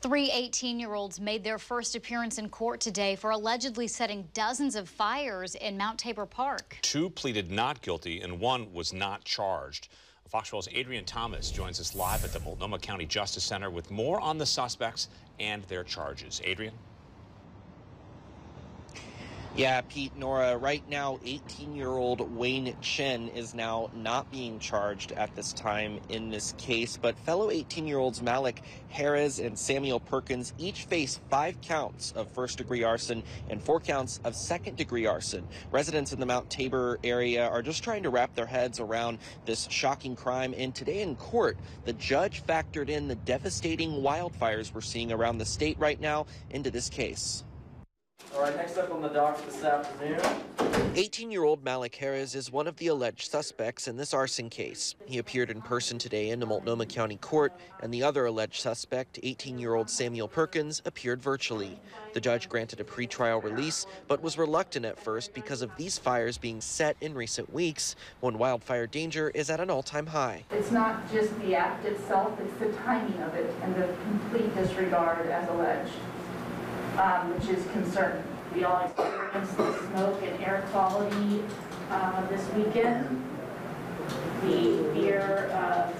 Three 18-year-olds made their first appearance in court today for allegedly setting dozens of fires in Mount Tabor Park. Two pleaded not guilty and one was not charged. Fox 12's Adrian Thomas joins us live at the Multnomah County Justice Center with more on the suspects and their charges. Adrian? Yeah, Pete, Nora, right now 18-year-old Wayne Chen is now not being charged at this time in this case, but fellow 18-year-olds Malik Harris and Samuel Perkins each face 5 counts of first-degree arson and 4 counts of second-degree arson. Residents in the Mount Tabor area are just trying to wrap their heads around this shocking crime, and today in court, the judge factored in the devastating wildfires we're seeing around the state right now into this case. All right, next up on the dock this afternoon. 18-year-old Malik Harris is one of the alleged suspects in this arson case. He appeared in person today in the Multnomah County Court, and the other alleged suspect, 18-year-old Samuel Perkins, appeared virtually. The judge granted a pretrial release, but was reluctant at first because of these fires being set in recent weeks when wildfire danger is at an all-time high. It's not just the act itself, it's the timing of it and the complete disregard as alleged. Which is concerning. We all experienced the smoke and air quality this weekend. The fear of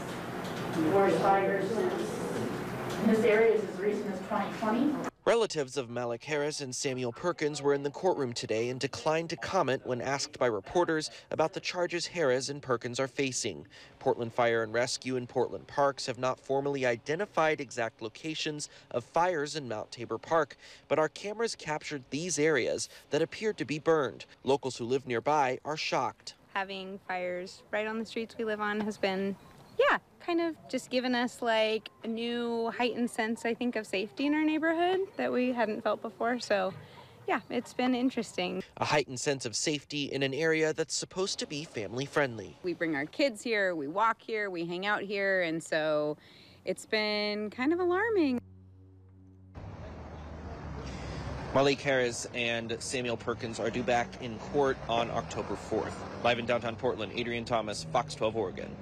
forest fires in this area is as recent as 2020. Relatives of Malik Harris and Samuel Perkins were in the courtroom today and declined to comment when asked by reporters about the charges Harris and Perkins are facing. Portland Fire and Rescue and Portland Parks have not formally identified exact locations of fires in Mount Tabor Park, but our cameras captured these areas that appeared to be burned. Locals who live nearby are shocked. Having fires right on the streets we live on has been, yeah, kind of just given us like a new heightened sense, I think, of safety in our neighborhood that we hadn't felt before. So, yeah, it's been interesting. A heightened sense of safety in an area that's supposed to be family friendly. We bring our kids here, we walk here, we hang out here, and so it's been kind of alarming. Malik Harris and Samuel Perkins are due back in court on October 4th. Live in downtown Portland, Adrian Thomas, Fox 12, Oregon.